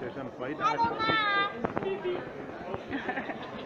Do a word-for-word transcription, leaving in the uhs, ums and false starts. There's some fight.